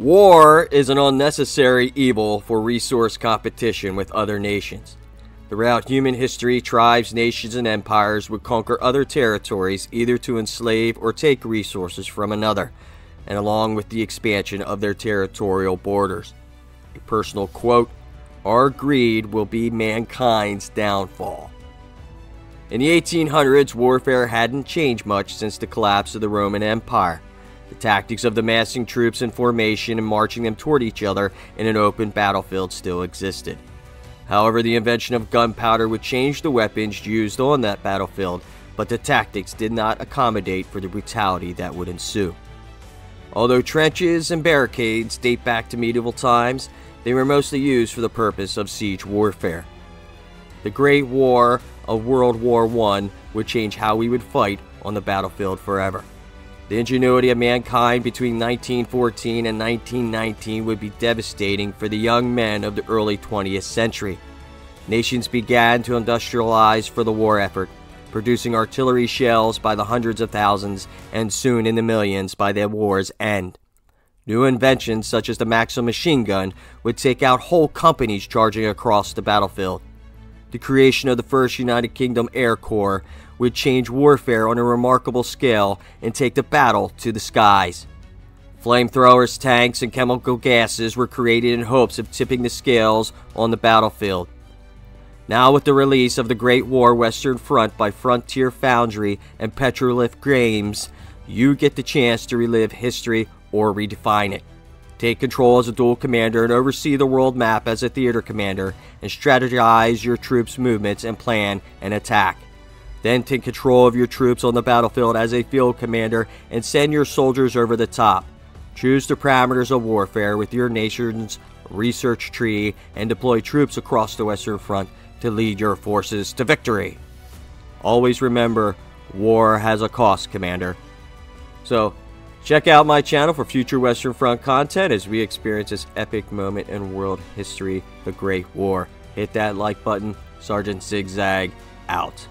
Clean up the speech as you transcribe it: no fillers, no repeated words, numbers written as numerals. War is an unnecessary evil for resource competition with other nations. Throughout human history, tribes, nations, and empires would conquer other territories either to enslave or take resources from another, and along with the expansion of their territorial borders. A personal quote, "Our greed will be mankind's downfall." In the 1800s, warfare hadn't changed much since the collapse of the Roman Empire. The tactics of amassing troops in formation and marching them toward each other in an open battlefield still existed. However, the invention of gunpowder would change the weapons used on that battlefield, but the tactics did not accommodate for the brutality that would ensue. Although trenches and barricades date back to medieval times, they were mostly used for the purpose of siege warfare. The Great War of World War I would change how we would fight on the battlefield forever. The ingenuity of mankind between 1914 and 1919 would be devastating for the young men of the early 20th century. Nations began to industrialize for the war effort, producing artillery shells by the hundreds of thousands and soon in the millions by the war's end. New inventions such as the Maxim machine gun would take out whole companies charging across the battlefield. The creation of the first United Kingdom Air Corps would change warfare on a remarkable scale and take the battle to the skies. Flamethrowers, tanks, and chemical gases were created in hopes of tipping the scales on the battlefield. Now with the release of The Great War Western Front by Frontier Foundry and Petroglyph Games, you get the chance to relive history or redefine it. Take control as a dual commander and oversee the world map as a theater commander and strategize your troops' movements and plan an attack. Then take control of your troops on the battlefield as a field commander and send your soldiers over the top. Choose the parameters of warfare with your nation's research tree and deploy troops across the Western Front to lead your forces to victory. Always remember, war has a cost, Commander. So, check out my channel for future Western Front content as we experience this epic moment in world history, the Great War. Hit that like button. Sergeant Zigzag, out.